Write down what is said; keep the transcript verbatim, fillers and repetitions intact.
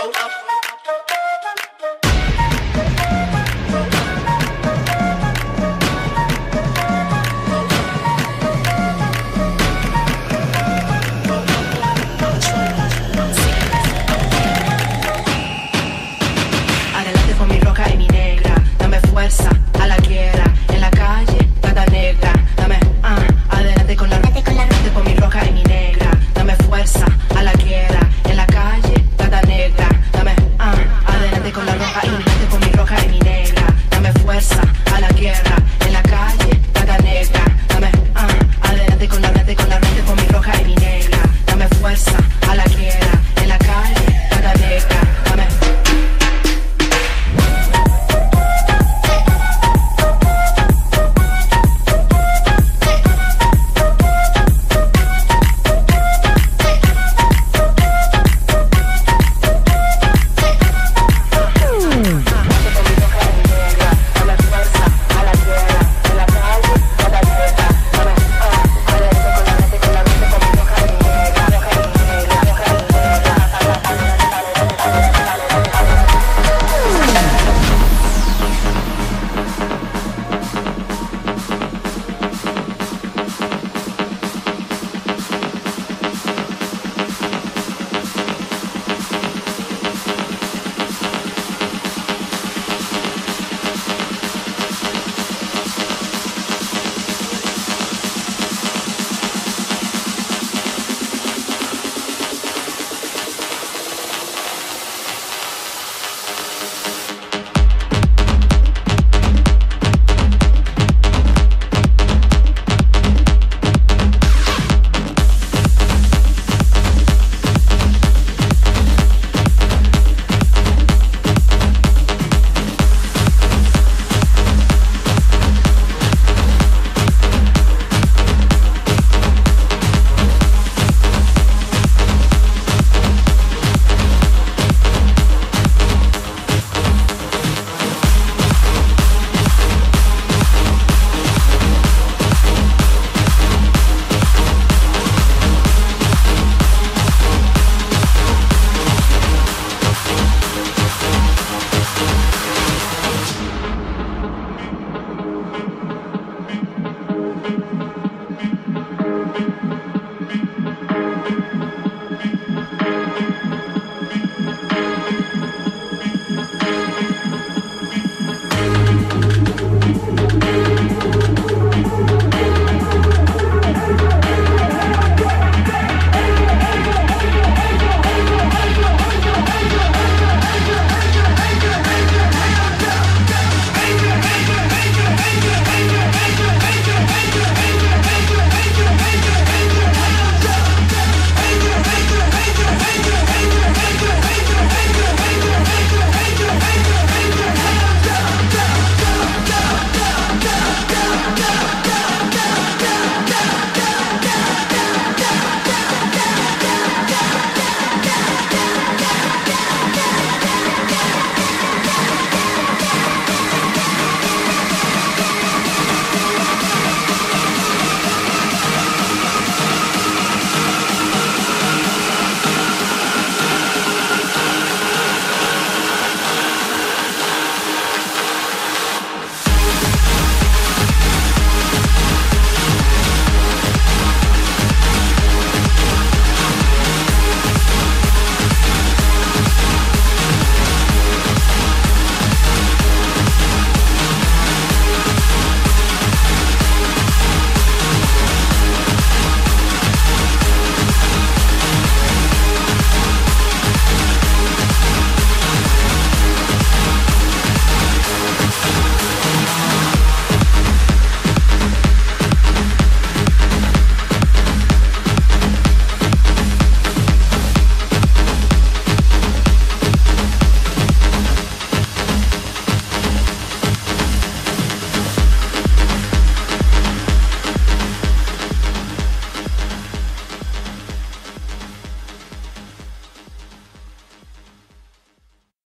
sold up.